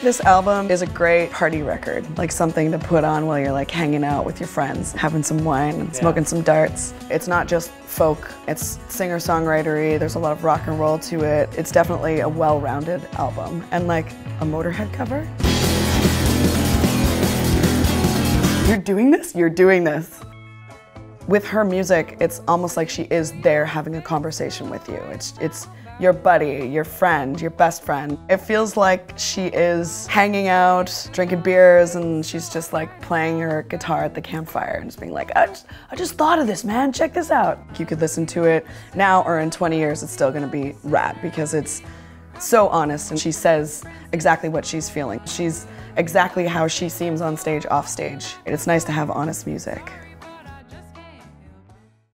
This album is a great party record, like something to put on while you're like hanging out with your friends, having some wine, and smoking some darts. It's not just folk, it's singer-songwritery, there's a lot of rock and roll to it. It's definitely a well-rounded album, and like a Motorhead cover. You're doing this? You're doing this. With her music, it's almost like she is there having a conversation with you. It's your buddy, your friend, your best friend. It feels like she is hanging out, drinking beers, and she's just like playing her guitar at the campfire and just being like, I just thought of this, man, check this out. You could listen to it now or in 20 years, it's still gonna be rap because it's so honest and she says exactly what she's feeling. She's exactly how she seems on stage, off stage. It's nice to have honest music.